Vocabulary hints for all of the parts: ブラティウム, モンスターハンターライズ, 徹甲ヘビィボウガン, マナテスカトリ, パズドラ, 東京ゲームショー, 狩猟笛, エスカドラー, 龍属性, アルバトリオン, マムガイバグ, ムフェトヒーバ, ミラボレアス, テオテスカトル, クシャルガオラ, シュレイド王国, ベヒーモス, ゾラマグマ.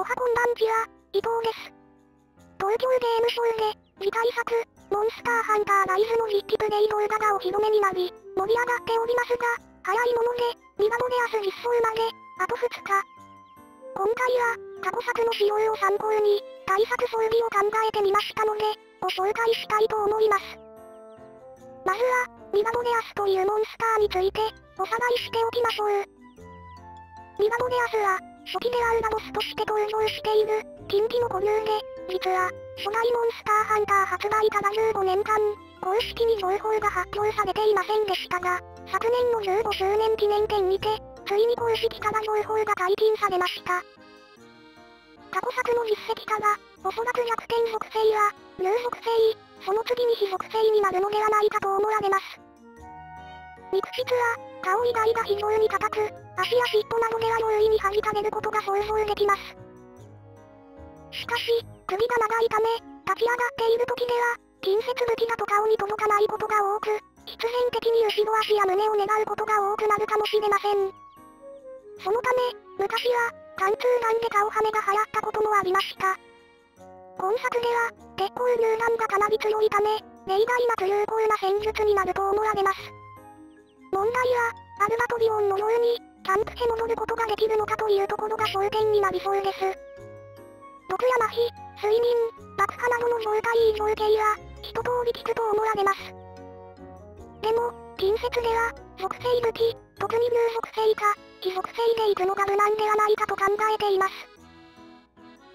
おはこんばんちは、伊藤です。東京ゲームショーで、次回作、モンスターハンターライズの実機プレイ動画がお披露目になり、盛り上がっておりますが、早いもので、ミラボレアス実装まで、あと2日。今回は、過去作の使用を参考に、対策装備を考えてみましたので、ご紹介したいと思います。まずは、ミラボレアスというモンスターについて、おさらいしておきましょう。ミラボレアスは、初期では裏ボスとして登場している、近畿の固有で、実は、初代モンスターハンター発売から15年間、公式に情報が発表されていませんでしたが、昨年の15周年記念展にて、ついに公式から情報が解禁されました。過去作の実績から、おそらく逆転属性や、竜属性、その次に火属性になるのではないかと思われます。肉質は、顔以外が非常に硬く、足や尻尾などでは容易に弾かれることが想像できます。しかし、首が長いため、立ち上がっている時では、近接武器だと顔に届かないことが多く、必然的に後ろ足や胸を狙うことが多くなるかもしれません。そのため、昔は、貫通弾で顔はめが流行ったこともありました。今作では、鉄鋼流弾がかなり強いため、例外なく有効な戦術になると思われます。問題は、アルバトビオンのように、キャンプへ戻ることができるのかというところが焦点になりそうです。毒や麻痺、睡眠、爆破などの状態異常系は、一通り効くと思われます。でも、近接では、属性武器、特に竜属性か、火属性でいくのが無難ではないかと考えています。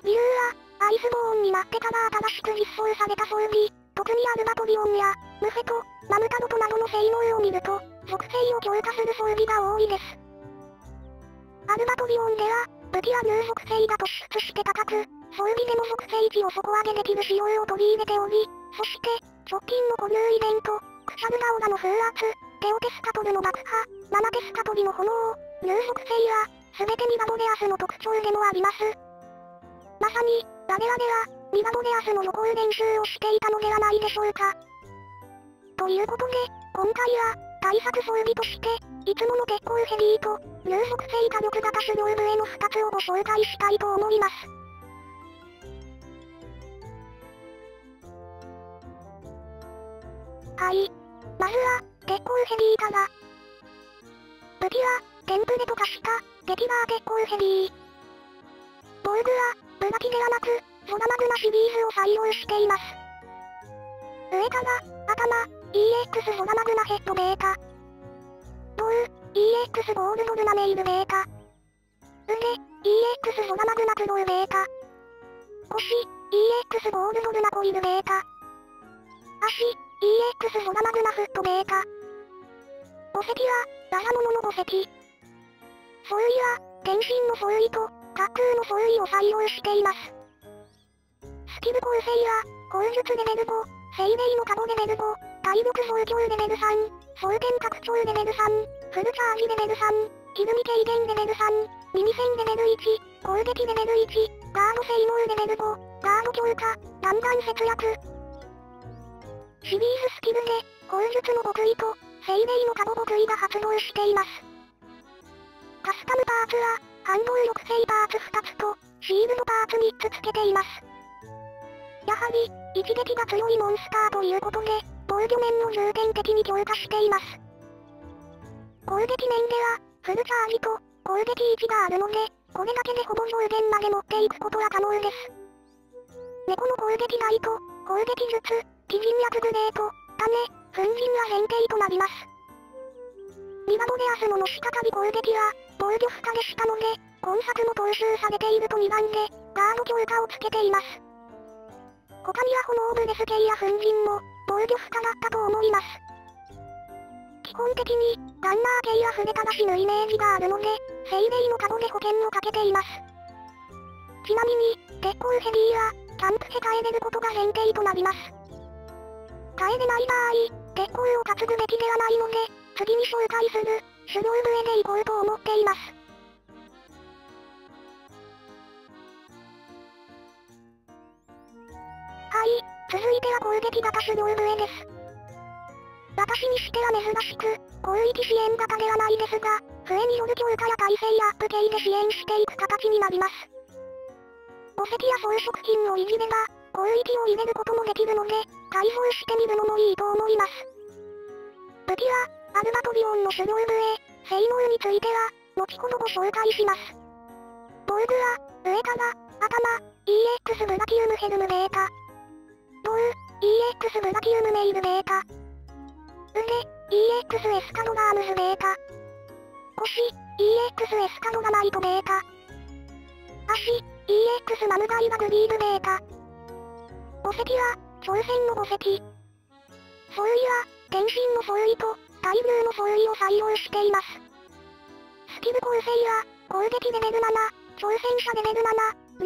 理由は、アイスボーンになってから新しく実装された装備、特にアルバトビオンや、ムフェト、マムタロトなどの性能を見ると、属性を強化する装備が多いです。アルバトビオンでは、武器は竜属性が突出して高く、装備でも属性値を底上げできる仕様を取り入れており、そして、直近の固有イベント、クシャルガオラの風圧、テオテスカトルの爆破、マナテスカトリの炎、竜属性は、すべてミラボレアスの特徴でもあります。まさに、我々は、ミラボレアスの予行練習をしていたのではないでしょうか。ということで、今回は、対策装備として、いつもの鉄鋼ヘビーと、竜属性火力型狩猟笛の2つをご紹介したいと思います。はい。まずは、鉄鋼ヘビーから。武器は、テンプレと化した、激バー鉄鋼ヘビー。防具は、ブラキではなく、ゾラマグマシリーズを採用しています。上から、頭、EX ゾラマグマヘッドベータ。ボール、EX ゴールドルナメイルベータ。腕、EX ゾラマグマクロウベータ。腰、EX ゴールドルナコイルベータ。足、EX ゾラマグマフットベータ。墓石は、ラザモノの墓石。装衣は、天神の装衣と、架空の装衣を採用しています。スキル構成は、攻術レベル5、精霊のカゴレベル5、体力増強レベル3、装填拡張レベル3、フルチャージレベル3、ひるみ軽減レベル3、耳栓レベル1、攻撃レベル1、ガード性能レベル5、ガード強化、弾丸節約。シリーズスキルで、攻術の極意と、精霊の加護極意が発動しています。カスタムパーツは、反動抑制パーツ2つと、シールドパーツ3つ付けています。やはり、一撃が強いモンスターということで、防御面を重点的に強化しています。攻撃面では、フルチャージと攻撃1があるので、これだけでほぼ上限まで持っていくことは可能です。猫の攻撃外と、攻撃術、鬼人薬グレート、種、粉塵は前提となります。ミラボレアスののしかかり攻撃は、防御負荷でしたので、今作も踏襲されていると2番で、ガード強化をつけています。他には炎ブレス系や粉塵も、防御負荷だったと思います。基本的に、ガンマー系や触れたら死ぬイメージがあるので、精霊のカゴで保険をかけています。ちなみに、鉄鋼ヘビーは、キャンプへ帰れることが前提となります。帰れない場合、鉄鋼を担ぐべきではないので、次に紹介する、狩猟笛で行こうと思っています。はい。続いては攻撃型狩猟笛です。私にしては珍しく、広域支援型ではないですが、笛による強化や耐性アップ系で支援していく形になります。墓石や装飾品をいじれば、攻撃を入れることもできるので、開封してみるのもいいと思います。武器は、アルバトリオンの狩猟笛、性能については、後ほどご紹介します。防具は、上から、頭、EX ブラティウムヘルムベータ。胴、EX ブラティウムメイルベータ。腕、EX エスカドラームズベータ。腰、EX エスカドラマイトベータ。足、EX マムガイバグリールベータ。墓石は、挑戦の墓石。装衣は、転身の装衣と、対流の装衣を採用しています。スキル構成は、攻撃レベル7、挑戦者レベル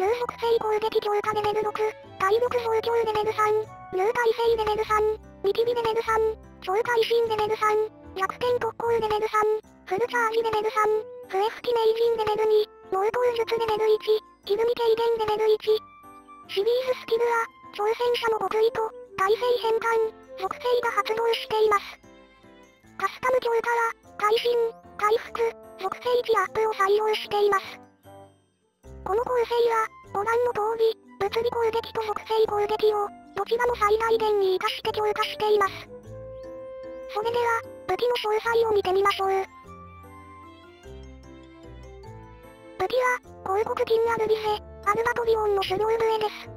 7、入属性攻撃強化レベル6、体力増強レベル3、入耐性レベル3、見切りレベル3、超耐震レベル3、弱点特攻レベル3、フルチャージレベル3、不意吹き名人レベル2、脳頭術レベル1、ひるみ軽減レベル1。シリーズスキルは、挑戦者の極意と、耐性変換、属性が発動しています。カスタム強化は、耐震、回復、属性値アップを採用しています。この構成は、ご覧の通り、物理攻撃と属性攻撃を、どちらも最大限に活かして強化しています。それでは、武器の詳細を見てみましょう。武器は、広告金アルビセ、アルバトリオンの狩猟笛です。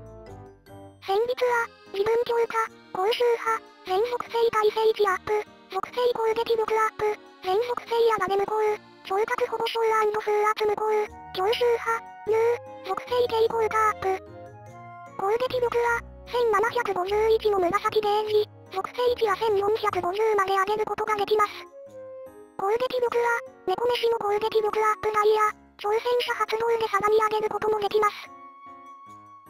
戦術は、自分強化、高周波、全属性耐性値アップ、属性攻撃力アップ、全属性やられ無効、聴覚保護症&風圧無効、強周波、流、属性系効果アップ。攻撃力は、1751の紫ゲージ、属性値は1450まで上げることができます。攻撃力は、猫飯の攻撃力アップ外や、挑戦者発動でさらに上げることもできます。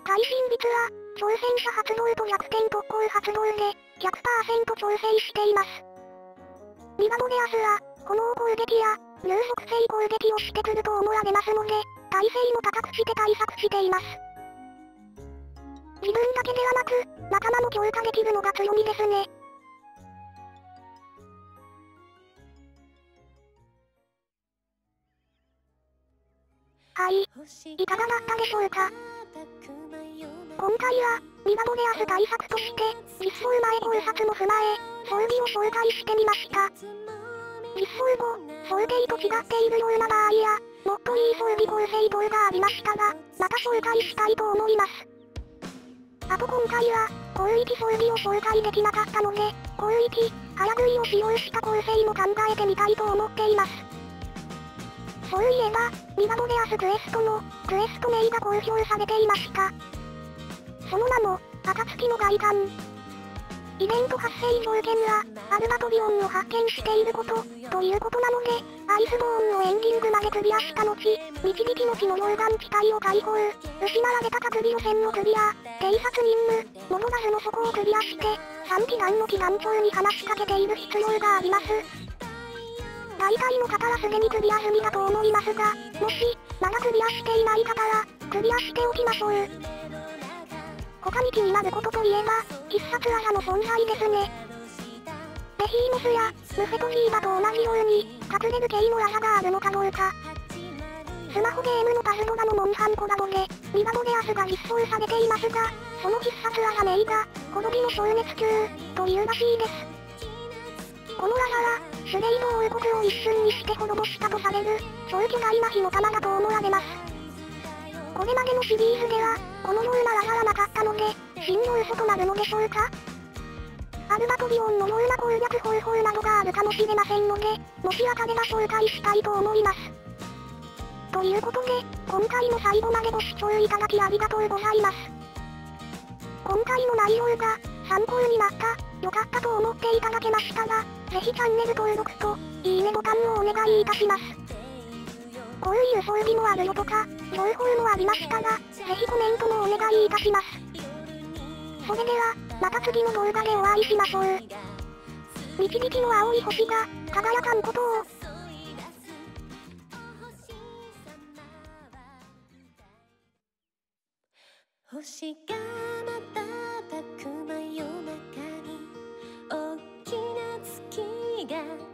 耐震率は、挑戦者発動と弱点特攻発動で 100% 調整しています。ミラボレアスは、炎攻撃や、流属性攻撃をしてくると思われますので、耐性も高くして対策しています。自分だけではなく、仲間も強化できるのが強みですね。はい、いかがだったでしょうか。今回は、ミラボレアス対策として、実装前考察も踏まえ、装備を紹介してみました。実装後、想定と違っているような場合や、もっといい装備構成等がありましたが、また紹介したいと思います。あと今回は、広域装備を紹介できなかったので、広域、早食いを使用した構成も考えてみたいと思っています。そういえば、ミラボレアスクエストの、クエスト名が公表されていました。その名も、暁の外観。イベント発生条件は、アルバトリオンを発見していること、ということなので、アイスボーンのエンディングまでクリアした後、導きの地の溶岩地帯を解放、失われた隔離予選をクリア、偵察任務、戻らずの底をクリアして、3祈願の祈願帳に話しかけている必要があります。大体の方はすでにクリア済みだと思いますが、もし、まだクリアしていない方は、クリアしておきましょう。他に気になることといえば、必殺技の存在ですね。ベヒーモスや、ムフェトヒーバと同じように、隠れる系の技があるのかどうか。スマホゲームのパズドラのモンハンコラボで、ミラボレアスが実装されていますが、その必殺技名が、滅びの消滅球、というらしいです。この技は、シュレイド王国を一瞬にして滅ぼしたとされる、超巨大な火の玉だと思われます。これまでのシリーズでは、このような技はなかったので、真の嘘となるのでしょうか。アルバトリオンのような攻略方法などがあるかもしれませんので、もしあたれば紹介したいと思います。ということで、今回も最後までご視聴いただきありがとうございます。今回の内容が、参考になった。良かったと思っていただけましたら、ぜひチャンネル登録と、いいねボタンをお願いいたします。こういう装備もあるよとか、情報もありましたら、ぜひコメントもお願いいたします。それでは、また次の動画でお会いしましょう。導きの青い星が、輝かんことを。星が瞬く間夜中に大きな月が